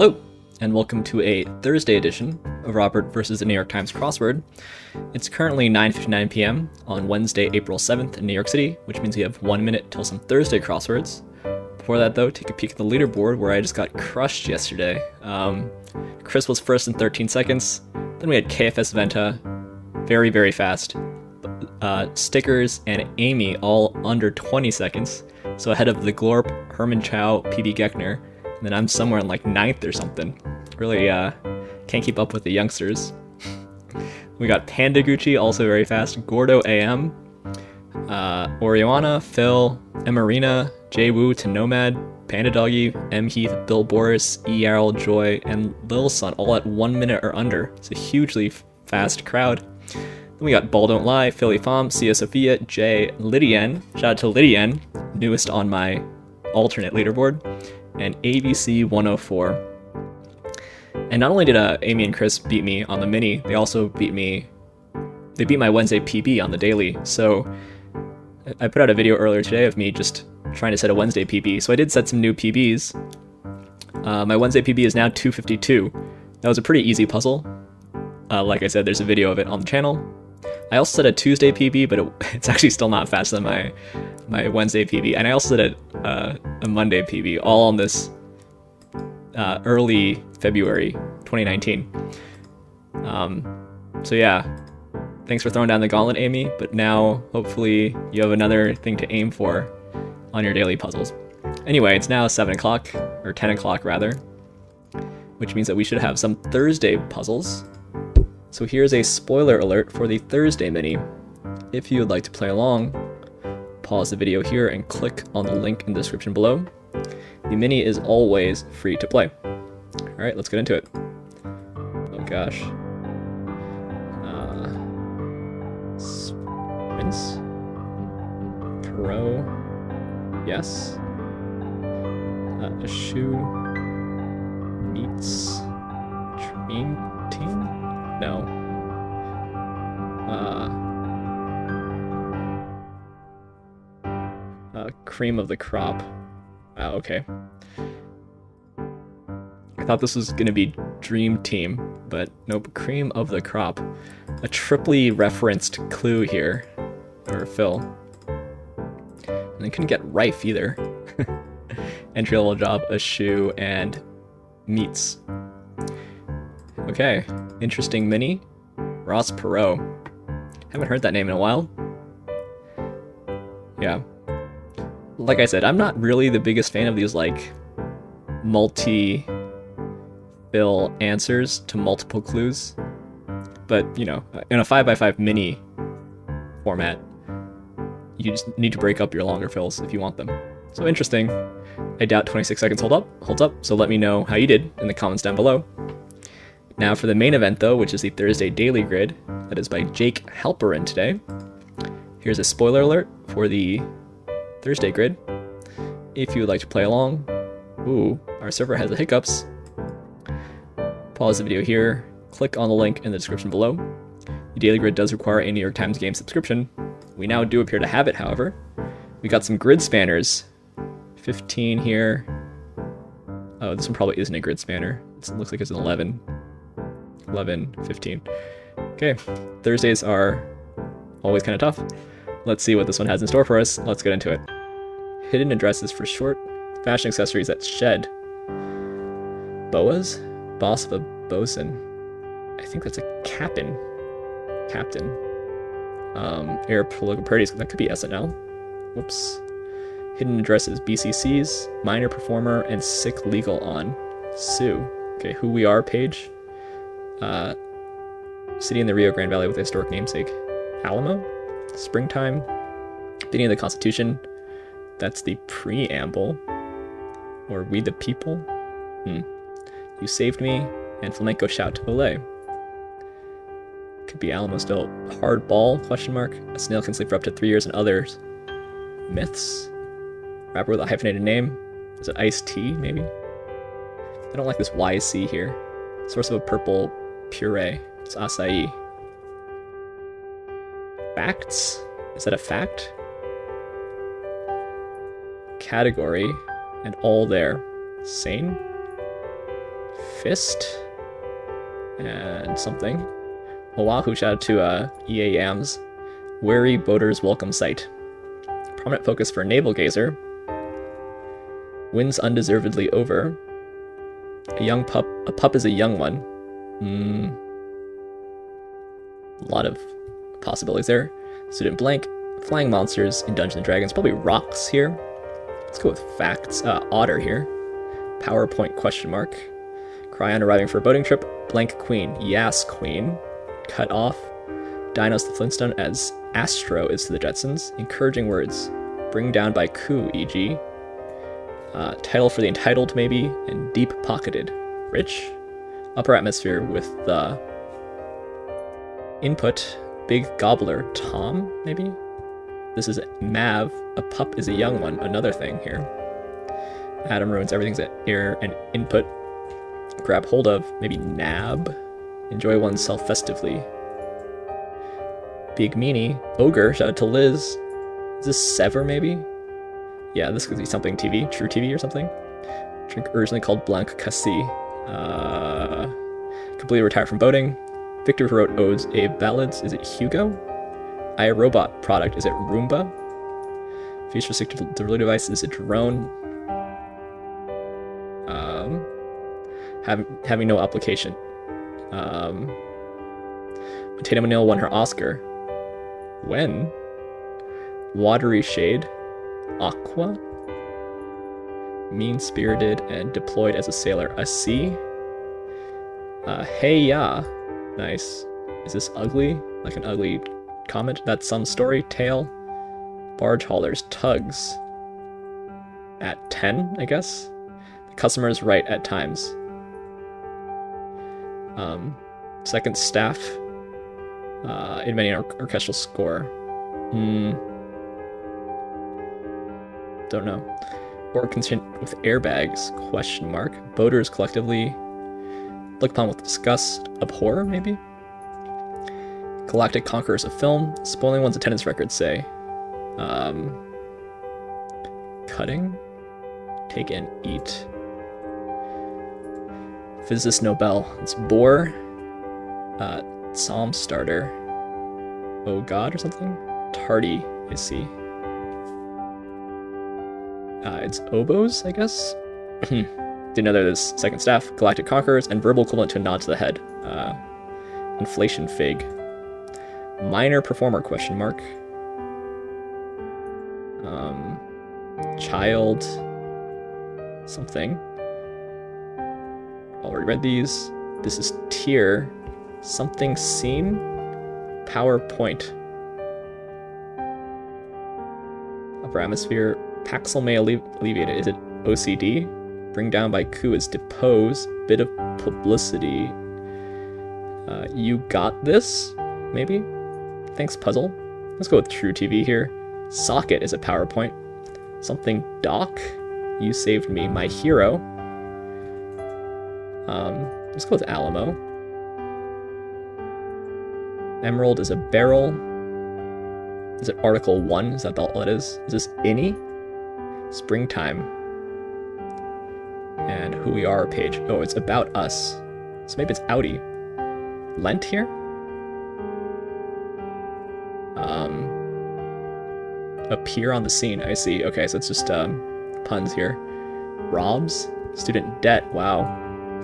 Hello, and welcome to a Thursday edition of Robert versus the New York Times crossword. It's currently 9:59 p.m. on Wednesday, April 7th in New York City, which means we have 1 minute till some Thursday crosswords. Before that, though, take a peek at the leaderboard where I just got crushed yesterday. Chris was first in 13 seconds. Then we had KFS Venta, very, very fast. Stickers and Amy all under 20 seconds. So ahead of the Glorp, Herman Chow, PB Geckner. And then I'm somewhere in like 9th or something. Really can't keep up with the youngsters. We got Panda Gucci, also very fast. Gordo AM, Oriana, Phil, Emarina, Jay Wu to Nomad, Panda Doggy, M Heath, Bill Boris, E Errol, Joy, and Lil Sun all at 1 minute or under. It's a hugely fast crowd. Then we got Ball Don't Lie, Philly Fom, Sia Sophia, Jay, Lydian. Shout out to Lydian, newest on my alternate leaderboard. And ABC 104. And not only did Amy and Chris beat me on the mini, they also beat me. They beat my Wednesday PB on the daily. So I put out a video earlier today of me just trying to set a Wednesday PB. So I did set some new PBs. My Wednesday PB is now 252. That was a pretty easy puzzle. Like I said, there's a video of it on the channel. I also set a Tuesday PB, but it's actually still not faster than my Wednesday PB. And I also set a Monday PB, all on this early February 2019. So yeah, thanks for throwing down the gauntlet, Amy. But now, hopefully, you have another thing to aim for on your daily puzzles. Anyway, it's now 7 o'clock, or 10 o'clock rather, which means that we should have some Thursday puzzles. So here's a spoiler alert for the Thursday mini. If you would like to play along, pause the video here and click on the link in the description below. The mini is always free to play. Alright, let's get into it. Oh gosh. Sprints. Pro. Yes. A shoe. Meets. Dream team? No. Cream of the crop. Oh, okay. I thought this was gonna be Dream Team, but nope. Cream of the crop. A triply referenced clue here. Or Phil. And I couldn't get Rife either. Entry level job, a shoe, and meats. Okay. Interesting mini. Ross Perot. Haven't heard that name in a while. Yeah. Like I said, I'm not really the biggest fan of these, like, multi-fill answers to multiple clues. But, you know, in a 5x5 mini format, you just need to break up your longer fills if you want them. So interesting. I doubt 26 seconds holds up, so let me know how you did in the comments down below. Now for the main event, though, which is the Thursday Daily Grid, that is by Jake Halperin today. Here's a spoiler alert for the Thursday Grid. If you would like to play along, ooh, our server has the hiccups. Pause the video here, click on the link in the description below. The Daily Grid does require a New York Times game subscription. We now do appear to have it, however. We got some grid spanners. 15 here. Oh, this one probably isn't a grid spanner. It looks like it's an 11. 11, 15. Okay, Thursdays are always kind of tough. Let's see what this one has in store for us. Let's get into it. Hidden addresses for short fashion accessories at Shed. Boas? Boss of a bosun. I think that's a captain. Captain. Air Policoparties, that could be SNL. Whoops. Hidden addresses, BCCs, minor performer, and sick legal on. Sue. Okay, who we are page. City in the Rio Grande Valley with a historic namesake. Alamo? Springtime? Beginning of the Constitution? That's the preamble. Or We the People? You Saved Me? And Flamenco Shout to Olé. Could be Alamo still. Hardball? Question mark. A snail can sleep for up to 3 years and others. Myths? Rapper with a hyphenated name? Is it Ice-T, maybe? I don't like this YC here. Source of a purple puree. It's acai. Facts? Is that a fact? Category and all there. Sane? fist and something. Oahu, shout out to EAM's Wary Boaters Welcome Site. Prominent focus for Navel Gazer. Wins undeservedly over. A young pup. A pup is a young one. A lot of possibilities there. Student blank. Flying monsters in Dungeons and Dragons. Probably rocks here. Let's go with facts. Otter here. PowerPoint question mark. Cryon arriving for a boating trip. Blank queen. Yas queen. Cut off. Dinos the Flintstone as Astro is to the Jetsons. Encouraging words. Bring down by coup, e.g. Title for the entitled, maybe. And deep-pocketed. Rich. Upper atmosphere with the input. Big gobbler. Tom, maybe? This is Mav. A pup is a young one. Another thing here. Adam ruins everything's air and input. Grab hold of. Maybe nab. Enjoy oneself festively. Big meanie. Ogre. Shout out to Liz. Is this Sever, maybe? Yeah, this could be something TV. True TV or something. Drink originally called Blanc Cassis. Completely retired from boating. Victor Hugo odes a ballads. Is it Hugo? iRobot product. Is it Roomba? Futuristic delivery device. Is it drone? Having no application. When Tatum O'Neal won her Oscar. When? Watery shade. Aqua. Mean-spirited and deployed as a sailor. A sea. Hey ya. Nice. Is this ugly? Like an ugly comment? That's some story. Tale. Barge haulers. Tugs. At 10, I guess? The customer is right at times. Second staff. In many orchestral score. Don't know. Or concerned with airbags? Question mark. Boaters collectively. Look upon with disgust. Abhor, maybe? Galactic conquerors of film. Spoiling one's attendance record, say. Cutting? Take and eat. Physicist Nobel. It's bore. Psalm starter. Oh God or something? Tardy, I see. It's oboes, I guess? Didn't know there was second staff, galactic conquerors, and verbal equivalent to a nod to the head. Inflation fig. Minor performer, question mark. Child... something. Already read these. This is tier... something seen? PowerPoint. Upper atmosphere. Paxil may alleviate it. Is it OCD? Bring down by coup is depose. Bit of publicity. You got this? Maybe? Thanks, puzzle. Let's go with True TV here. Socket is a PowerPoint. Something doc? You saved me. My hero. Let's go with Alamo. Emerald is a barrel. Is it Article 1? Is that all it is? Is this any? Springtime. And who we are page. Oh, it's about us. So maybe it's Audi. Lent here? Appear on the scene. I see. Okay, so it's just puns here. Robs. Student debt. Wow.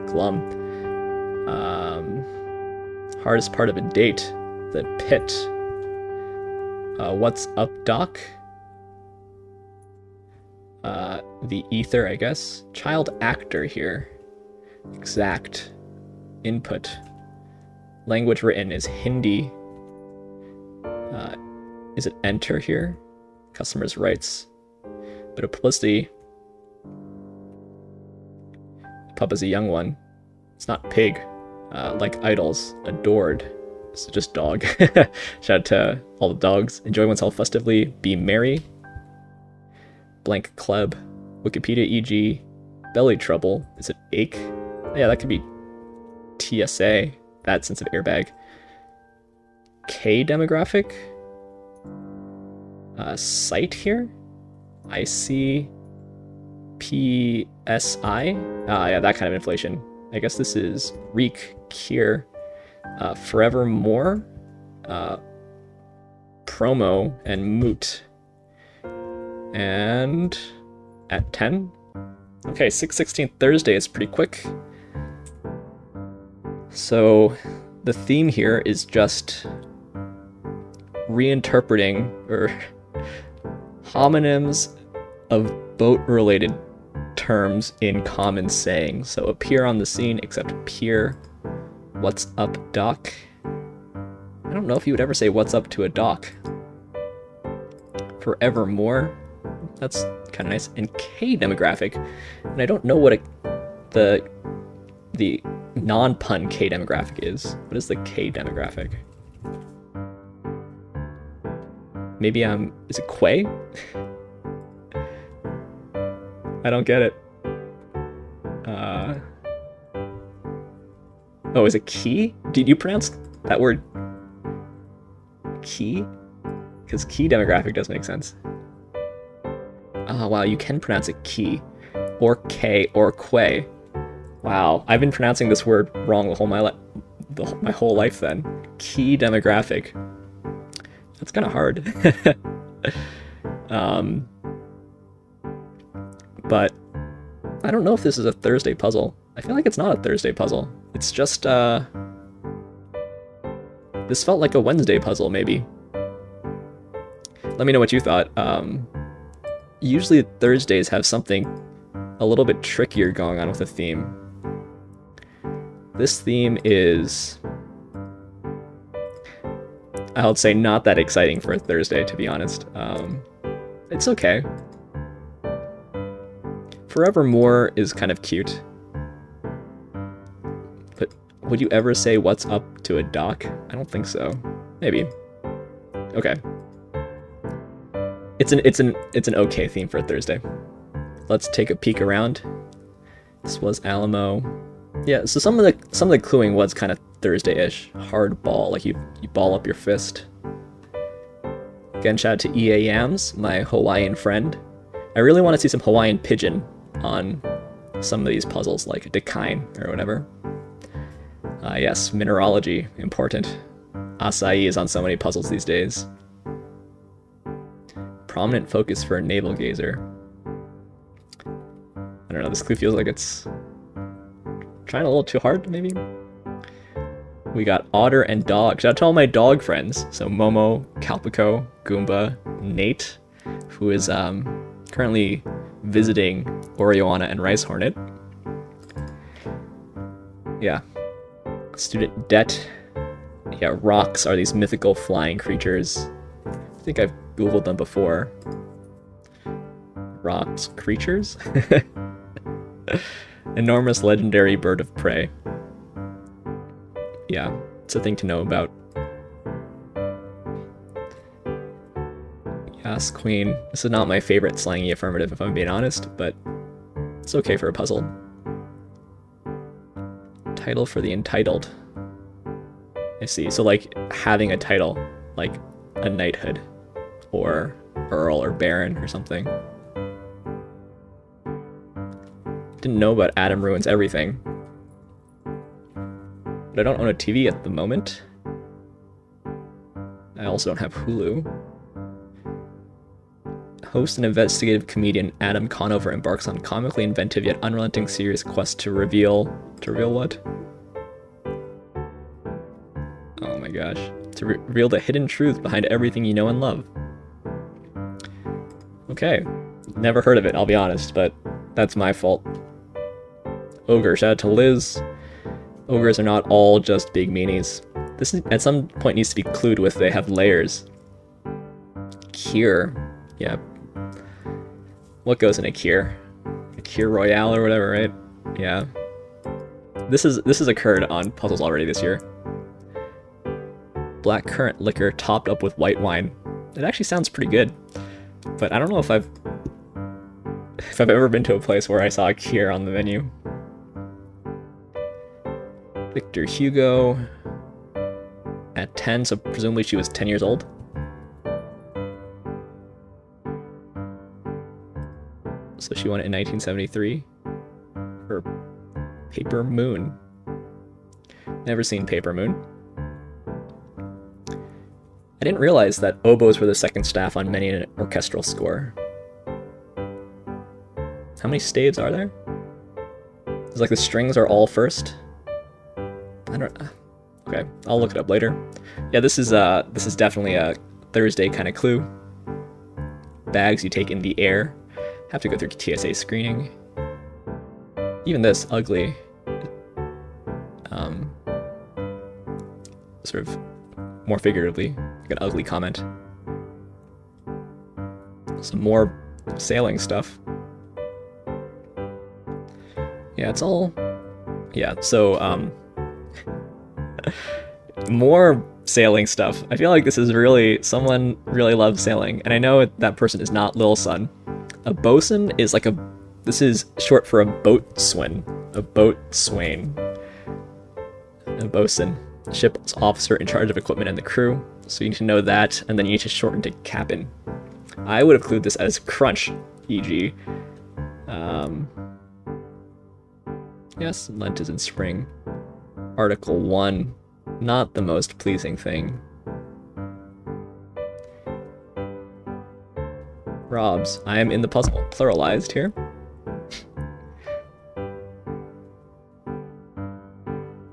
Glum. Hardest part of a date. The pit. What's up, Doc? The ether, I guess. Child actor here. Exact. Input. Language written is Hindi. Is it enter here? Customers' rights. Bit of publicity. Pup is a young one. It's not pig. Like idols. Adored. It's just dog. Shout out to all the dogs. Enjoy oneself festively. Be merry. Blank club. Wikipedia, e.g. Belly trouble. Is it ache? Yeah, that could be TSA. That sense of airbag. K demographic. Site here. I see. PSI. Yeah, that kind of inflation. I guess this is Reek Kier, Forevermore, Promo, and Moot. And at 10? Okay, 6/16 Thursday is pretty quick. So the theme here is just reinterpreting or homonyms of boat-related terms in common saying. So appear on the scene, except peer. What's up, doc? I don't know if you would ever say what's up to a doc. Forevermore. That's kind of nice. And K demographic. And I don't know what the non-pun K demographic is. What is the K demographic? Maybe I'm... Is it QUAY? I don't get it. Oh, is it key? Did you pronounce that word key? Because key demographic does make sense. Oh, wow, you can pronounce it key. Or K or quay. Wow, I've been pronouncing this word wrong my whole life then. Key demographic. That's kind of hard. But I don't know if this is a Thursday puzzle. I feel like it's not a Thursday puzzle. It's just, this felt like a Wednesday puzzle, maybe. Let me know what you thought. Usually Thursdays have something a little bit trickier going on with a theme. This theme is... I would say not that exciting for a Thursday, to be honest. It's okay. Forevermore is kind of cute. But would you ever say what's up to a doc? I don't think so. Maybe. Okay. It's an okay theme for a Thursday. Let's take a peek around. This was Alamo. Yeah, so some of the cluing was kind of Thursday-ish. Hard ball, like you ball up your fist. Again, shout out to EA Yams, my Hawaiian friend. I really want to see some Hawaiian pigeon on some of these puzzles, like Dakine or whatever. Yes, mineralogy, important. Acai is on so many puzzles these days. Prominent focus for a navel gazer. I don't know, this clue feels like it's trying a little too hard, maybe? We got otter and dog. Shout out to all my dog friends. So Momo, Calpico, Goomba, Nate, who is currently visiting Oriana and Rice Hornet. Yeah. Student debt. Yeah, rocks are these mythical flying creatures. I think I've Googled them before. Rocks, creatures? Enormous legendary bird of prey. Yeah, it's a thing to know about. Yes, queen. This is not my favorite slangy affirmative, if I'm being honest, but it's okay for a puzzle. Title for the entitled. I see. So, like, having a title, like a knighthood, or earl or baron or something. Didn't know about Adam Ruins Everything. But I don't own a TV at the moment. I also don't have Hulu. Host and investigative comedian Adam Conover embarks on comically inventive yet unrelenting serious quest to reveal... To reveal what? Oh my gosh. To reveal the hidden truth behind everything you know and love. Okay. Never heard of it, I'll be honest, but that's my fault. Ogre, shout out to Liz. Ogres are not all just big meanies. This is, at some point needs to be clued with, they have layers. Kier. Yeah. What goes in a Kier? A Kier Royale or whatever, right? Yeah. This has occurred on puzzles already this year. Blackcurrant liquor topped up with white wine. It actually sounds pretty good. But I don't know if I've ever been to a place where I saw a Kier on the menu. Victor Hugo at 10, so presumably she was 10 years old. So she won it in 1973. Or Paper Moon. Never seen Paper Moon. I didn't realize that oboes were the second staff on many an orchestral score. How many staves are there? It's like the strings are all first. I don't. Okay, I'll look it up later. Yeah, this is definitely a Thursday kind of clue. Bags you take in the air have to go through TSA screening. Even this ugly, sort of more figuratively, like an ugly comment. Some more sailing stuff. Yeah, it's all. Yeah, so more sailing stuff. I feel like this is really someone really loves sailing, and I know that person is not Lil Sun. A bosun is like a. This is short for a boatswain. A boatswain. A bosun, ship's officer in charge of equipment and the crew. So you need to know that, and then you need to shorten to captain. I would have clued this as crunch, e.g. Yes, Lent is in spring. Article 1. Not the most pleasing thing. Robs. I am in the puzzle. Pluralized here.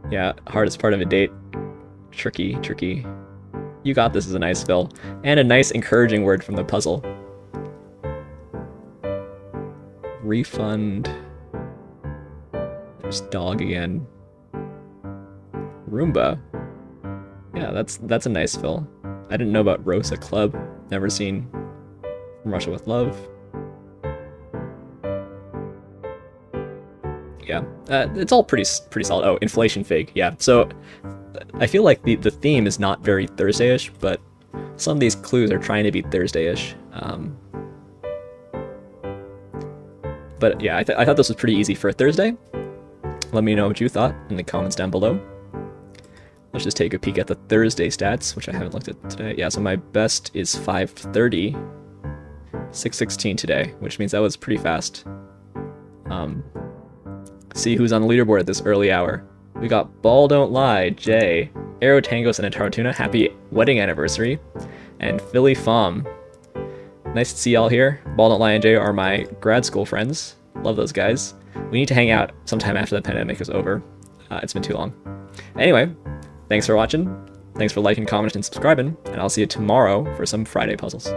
Yeah, hardest part of a date. Tricky, tricky. You got this is a nice fill. And a nice encouraging word from the puzzle. Refund. There's dog again. Roomba. Yeah, that's a nice fill. I didn't know about Rosa Club. Never seen From Russia with Love. Yeah, it's all pretty solid. Oh, inflation fig. Yeah, so I feel like the theme is not very Thursday-ish, but some of these clues are trying to be Thursday-ish. But yeah, I thought this was pretty easy for a Thursday. Let me know what you thought in the comments down below. Let's just take a peek at the Thursday stats, which I haven't looked at today. Yeah, so my best is 5:30, 6:16 today, which means that was pretty fast. See who's on the leaderboard at this early hour. We got Ball Don't Lie, Jay, Aero Tango Sanitaro Tuna, happy wedding anniversary, and Philly Fom. Nice to see y'all here. Ball Don't Lie and Jay are my grad school friends. Love those guys. We need to hang out sometime after the pandemic is over. It's been too long. Anyway. Thanks for watching, thanks for liking, commenting, and subscribing, and I'll see you tomorrow for some Friday puzzles.